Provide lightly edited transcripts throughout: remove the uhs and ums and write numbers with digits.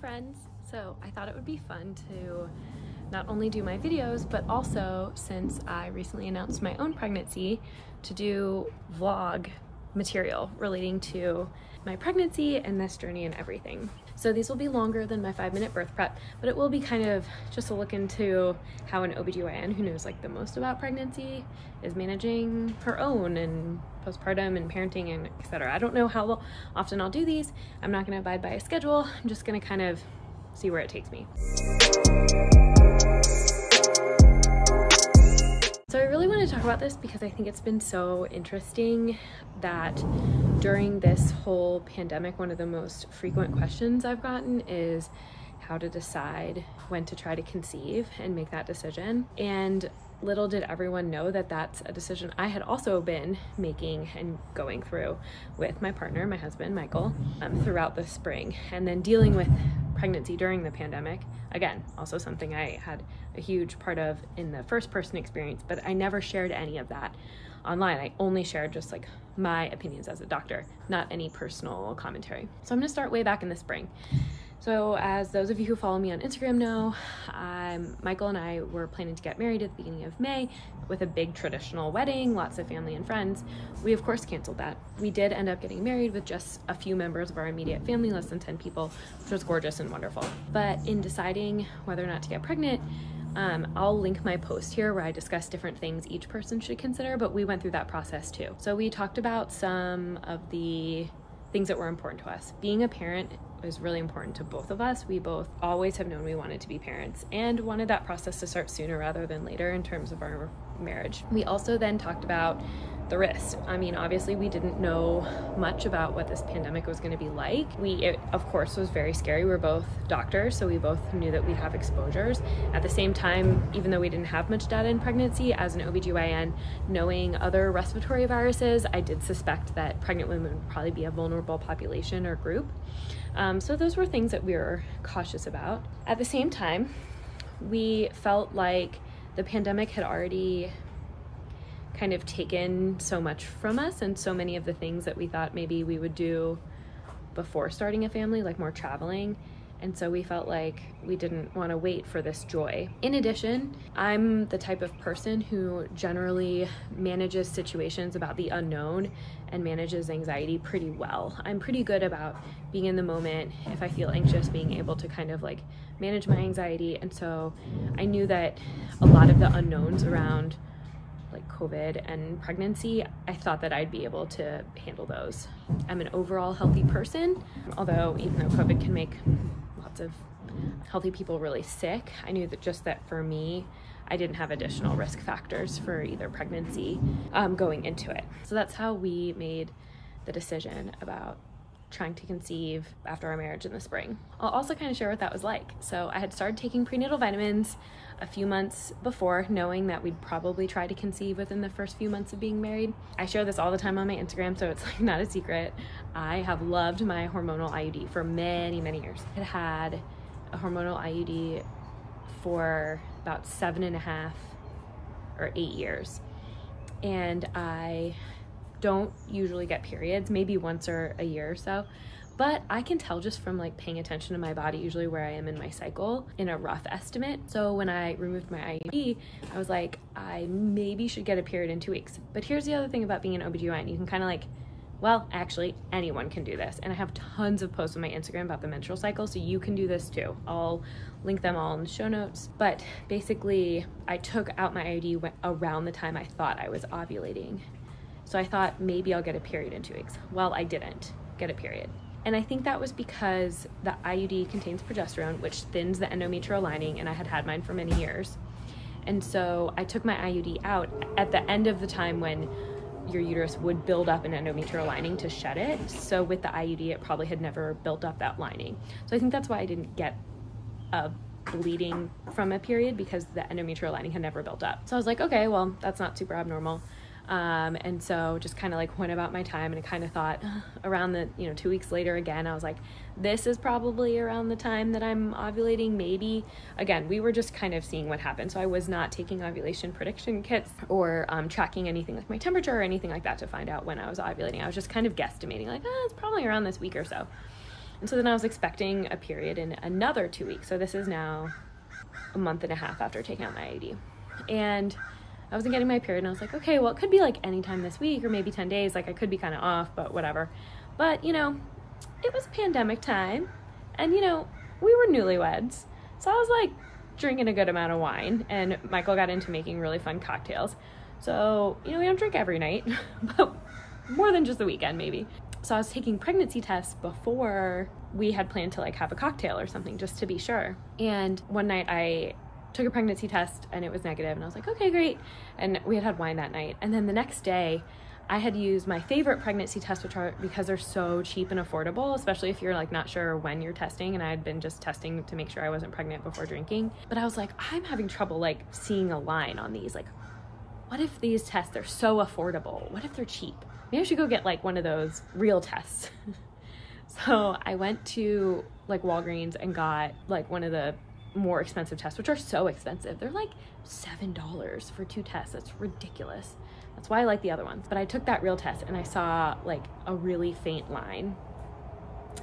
friends, so I thought it would be fun to not only do my videos, but also, since I recently announced my own pregnancy, to do vlog material relating to my pregnancy and this journey and everything. So these will be longer than my 5-minute birth prep, but it will be kind of just a look into how an OB-GYN who knows like the most about pregnancy is managing her own and postpartum and parenting and etc. I don't know how often I'll do these. I'm not going to abide by a schedule. I'm just going to kind of see where it takes me. So I really want to talk about this because I think it's been so interesting that during this whole pandemic, one of the most frequent questions I've gotten is how to decide when to try to conceive and make that decision. And little did everyone know that that's a decision I had also been making and going through with my partner, my husband, Michael, throughout the spring, and then dealing with pregnancy during the pandemic. Again, also something I had a huge part of in the first person experience, but I never shared any of that online. I only shared just like my opinions as a doctor, not any personal commentary. So I'm gonna start way back in the spring. So as those of you who follow me on Instagram know, Michael and I were planning to get married at the beginning of May with a big traditional wedding, lots of family and friends. We of course canceled that. We did end up getting married with just a few members of our immediate family, less than 10 people, which was gorgeous and wonderful. But in deciding whether or not to get pregnant, I'll link my post here where I discuss different things each person should consider, but we went through that process too. So we talked about some of the things that were important to us. Being a parent was really important to both of us. We both always have known we wanted to be parents and wanted that process to start sooner rather than later in terms of our marriage. We also then talked about the risk. I mean, obviously we didn't know much about what this pandemic was going to be like. It of course was very scary. We're both doctors, so we both knew that we'd have exposures. At the same time, even though we didn't have much data in pregnancy, as an OB-GYN, knowing other respiratory viruses, I did suspect that pregnant women would probably be a vulnerable population or group. So those were things that we were cautious about. At the same time, we felt like the pandemic had already kind of taken so much from us, and so many of the things that we thought maybe we would do before starting a family, like more traveling. And so we felt like we didn't want to wait for this joy. In addition, I'm the type of person who generally manages situations about the unknown and manages anxiety pretty well. I'm pretty good about being in the moment, if I feel anxious, being able to kind of like manage my anxiety. And so I knew that a lot of the unknowns around like COVID and pregnancy, I thought that I'd be able to handle those. I'm an overall healthy person, although even though COVID can make lots of healthy people really sick, I knew that just that for me, I didn't have additional risk factors for either pregnancy going into it. So that's how we made the decision about trying to conceive after our marriage in the spring. I'll also kind of share what that was like. So I had started taking prenatal vitamins a few months before, knowing that we'd probably try to conceive within the first few months of being married. I share this all the time on my Instagram, so it's like not a secret. I have loved my hormonal IUD for many, many years. I had a hormonal IUD for about 7.5 or 8 years. And I don't usually get periods, maybe once or a year or so, but I can tell just from like paying attention to my body usually where I am in my cycle in a rough estimate. So when I removed my IUD, I was like, I maybe should get a period in 2 weeks. But here's the other thing about being an OB-GYN, you can kind of like, well, actually anyone can do this. And I have tons of posts on my Instagram about the menstrual cycle, so you can do this too. I'll link them all in the show notes. But basically I took out my IUD around the time I thought I was ovulating. So I thought maybe I'll get a period in 2 weeks. Well, I didn't get a period. And I think that was because the IUD contains progesterone, which thins the endometrial lining, and I had had mine for many years. And so I took my IUD out at the end of the time when your uterus would build up an endometrial lining to shed it. So with the IUD, it probably had never built up that lining. So I think that's why I didn't get a bleeding from a period, because the endometrial lining had never built up. So I was like, okay, well, that's not super abnormal. And so just kind of like went about my time, and I kind of thought around the, 2 weeks later again, I was like, this is probably around the time that I'm ovulating, maybe. Again, we were just kind of seeing what happened. So I was not taking ovulation prediction kits or tracking anything like my temperature or anything like that to find out when I was ovulating. I was just kind of guesstimating like, it's probably around this week or so. And so then I was expecting a period in another 2 weeks. So this is now a month and a half after taking out my IUD. And I wasn't getting my period, and I was like, okay, well, it could be like anytime this week or maybe 10 days. Like I could be kind of off, but whatever. But, you know, it was pandemic time, and, you know, we were newlyweds. So I was like drinking a good amount of wine, and Michael got into making really fun cocktails. So, you know, we don't drink every night, but more than just the weekend maybe. So I was taking pregnancy tests before we had planned to like have a cocktail or something, just to be sure. And one night I took a pregnancy test and it was negative, and I was like, okay, great. And we had had wine that night. And then the next day I had used my favorite pregnancy tests, which are, because they're so cheap and affordable, especially if you're like not sure when you're testing. And I had been just testing to make sure I wasn't pregnant before drinking. But I was like, I'm having trouble like seeing a line on these. Like, what if these tests are so affordable? What if they're cheap? Maybe I should go get like one of those real tests. So I went to like Walgreens and got like one of the more expensive tests, which are so expensive. They're like $7 for two tests. That's ridiculous. That's why I like the other ones. But I took that real test and I saw like a really faint line.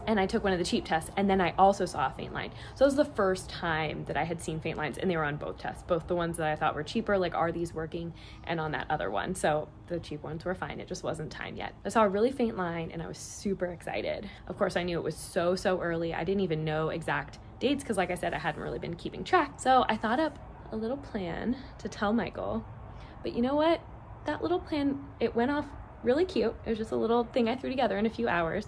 And I took one of the cheap tests, and then I also saw a faint line. So it was the first time that I had seen faint lines, and they were on both tests, both the ones that I thought were cheaper, like, are these working? And on that other one. So the cheap ones were fine. It just wasn't time yet. I saw a really faint line and I was super excited. Of course, I knew it was so, so early. I didn't even know exact dates because, like I said, I hadn't really been keeping track. So I thought up a little plan to tell Michael, but you know what? That little plan, it went off really cute. It was just a little thing I threw together in a few hours.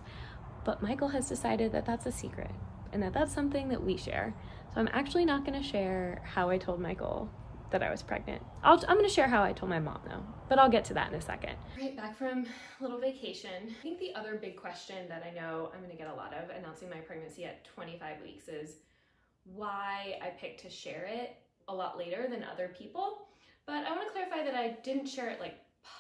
But Michael has decided that that's a secret and that that's something that we share. So I'm actually not going to share how I told Michael that I was pregnant. I'm going to share how I told my mom though, but I'll get to that in a second. All right, back from a little vacation. I think the other big question that I know I'm going to get a lot of announcing my pregnancy at 25 weeks is why I picked to share it a lot later than other people. But I want to clarify that I didn't share it like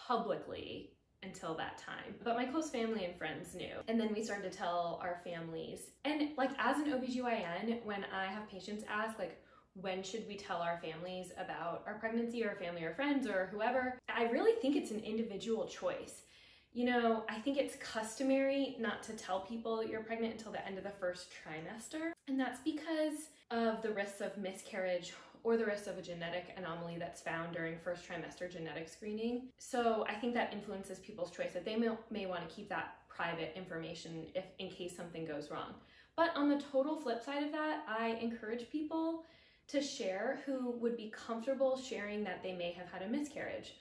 publicly until that time, but my close family and friends knew. And then we started to tell our families. And like as an OB-GYN, when I have patients ask like, when should we tell our families about our pregnancy or family or friends or whoever, I really think it's an individual choice. You know, I think it's customary not to tell people you're pregnant until the end of the first trimester. And that's because of the risks of miscarriage or the risk of a genetic anomaly that's found during first trimester genetic screening. So I think that influences people's choice that they may want to keep that private information if in case something goes wrong. But on the total flip side of that, I encourage people to share who would be comfortable sharing that they may have had a miscarriage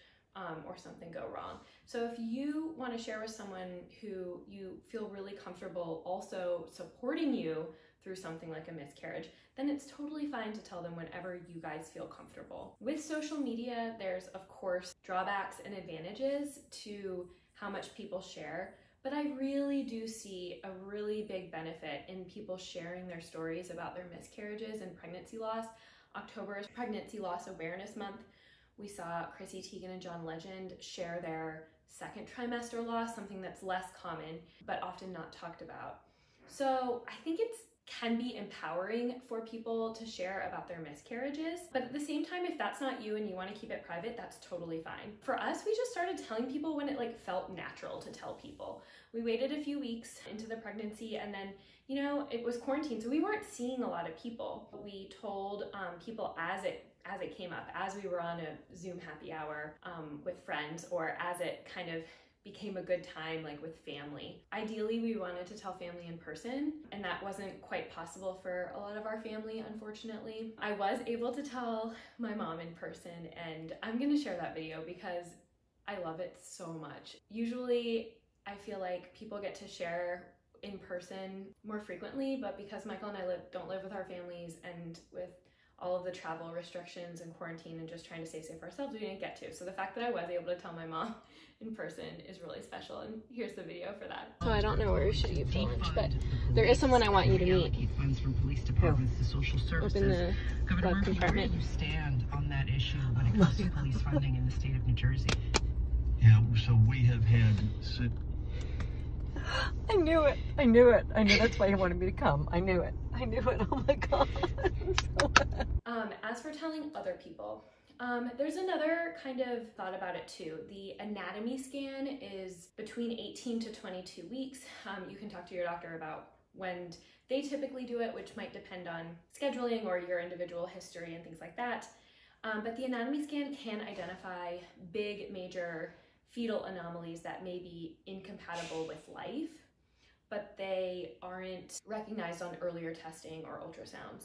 or something go wrong. So if you want to share with someone who you feel really comfortable also supporting you through something like a miscarriage, then it's totally fine to tell them whenever you guys feel comfortable. With social media, there's of course drawbacks and advantages to how much people share, but I really do see a really big benefit in people sharing their stories about their miscarriages and pregnancy loss. October is Pregnancy Loss Awareness Month. We saw Chrissy Teigen and John Legend share their second trimester loss, something that's less common, but often not talked about. So I think it's can be empowering for people to share about their miscarriages. But at the same time, if that's not you and you want to keep it private, that's totally fine. For us, we just started telling people when it like felt natural to tell people. We waited a few weeks into the pregnancy, and then, you know, it was quarantine, so we weren't seeing a lot of people. We told people as it came up, as we were on a Zoom happy hour with friends, or as it kind of became a good time like with family. Ideally, we wanted to tell family in person, and that wasn't quite possible for a lot of our family, unfortunately. I was able to tell my mom in person, and I'm gonna share that video because I love it so much. Usually, I feel like people get to share in person more frequently, but because Michael and I don't live with our families, and with all of the travel restrictions and quarantine and just trying to stay safe ourselves, we didn't get to. So the fact that I was able to tell my mom in person is really special, and here's the video for that. So I don't know where we should eat for lunch, but there is someone I want you to meet. Funds from police departments to social services. Up in the glove compartment. Where do you stand on that issue when it comes to police funding in the state of New Jersey? Yeah, so we have had... I knew it. I knew it. I knew that's why he wanted me to come. I knew it. I knew it. Oh my God. So as for telling other people, there's another kind of thought about it too. The anatomy scan is between 18 to 22 weeks. You can talk to your doctor about when they typically do it, which might depend on scheduling or your individual history and things like that. But the anatomy scan can identify big, major fetal anomalies that may be incompatible with life, but they aren't recognized on earlier testing or ultrasounds.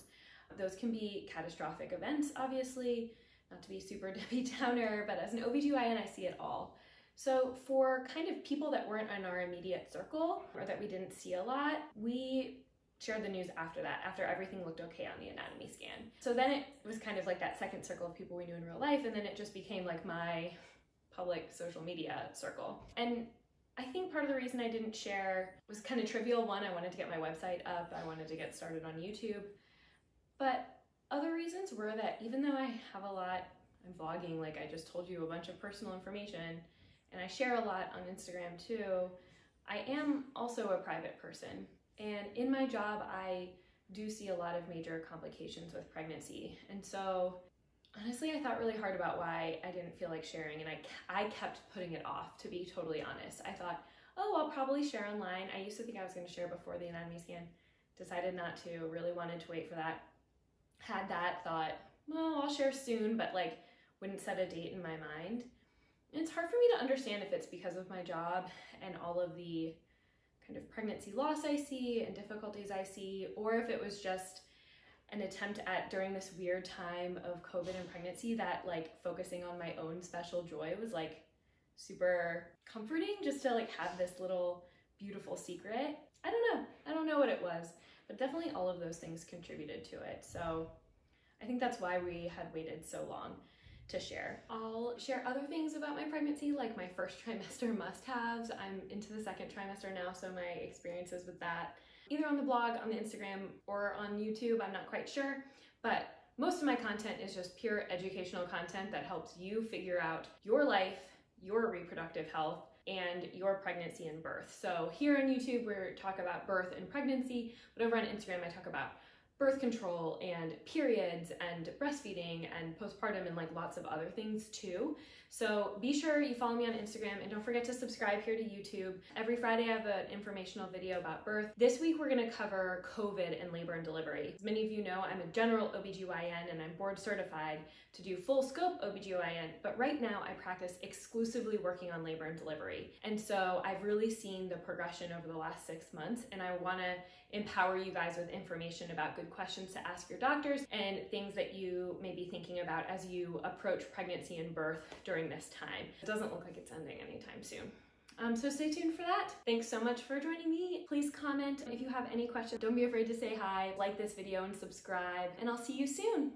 Those can be catastrophic events, obviously, not to be super Debbie Downer, but as an OB-GYN, I see it all. So for kind of people that weren't in our immediate circle or that we didn't see a lot, we shared the news after that, after everything looked okay on the anatomy scan. So then it was kind of like that second circle of people we knew in real life, and then it just became like my public social media circle. And I think part of the reason I didn't share was kind of trivial. One, I wanted to get my website up, I wanted to get started on YouTube. But other reasons were that even though I have a lot, I'm vlogging, like I just told you, a bunch of personal information, and I share a lot on Instagram too, I am also a private person. And in my job, I do see a lot of major complications with pregnancy. And so honestly, I thought really hard about why I didn't feel like sharing, and I kept putting it off, to be totally honest. I thought, oh, I'll probably share online. I used to think I was gonna share before the anatomy scan, decided not to, really wanted to wait for that. Had that thought, well, I'll share soon, but like wouldn't set a date in my mind. And it's hard for me to understand if it's because of my job and all of the kind of pregnancy loss I see and difficulties I see, or if it was just an attempt at, during this weird time of COVID and pregnancy, that like focusing on my own special joy was like super comforting, just to like have this little beautiful secret. I don't know what it was. But definitely all of those things contributed to it. So I think that's why we had waited so long to share. I'll share other things about my pregnancy, like my first trimester must-haves. I'm into the second trimester now, so my experiences with that, either on the blog, on the Instagram, or on YouTube, I'm not quite sure. But most of my content is just pure educational content that helps you figure out your life, your reproductive health, and your pregnancy and birth. So here on YouTube, we talk about birth and pregnancy, but over on Instagram, I talk about birth control and periods and breastfeeding and postpartum and like lots of other things too. So be sure you follow me on Instagram, and don't forget to subscribe here to YouTube. Every Friday, I have an informational video about birth. This week, we're gonna cover COVID and labor and delivery. As many of you know, I'm a general OBGYN and I'm board certified to do full scope OBGYN, but right now I practice exclusively working on labor and delivery. And so I've really seen the progression over the last 6 months, and I wanna empower you guys with information about good questions to ask your doctors and things that you may be thinking about as you approach pregnancy and birth during this time. It doesn't look like it's ending anytime soon. So stay tuned for that. Thanks so much for joining me. Please comment if you have any questions. Don't be afraid to say hi, like this video and subscribe, and I'll see you soon.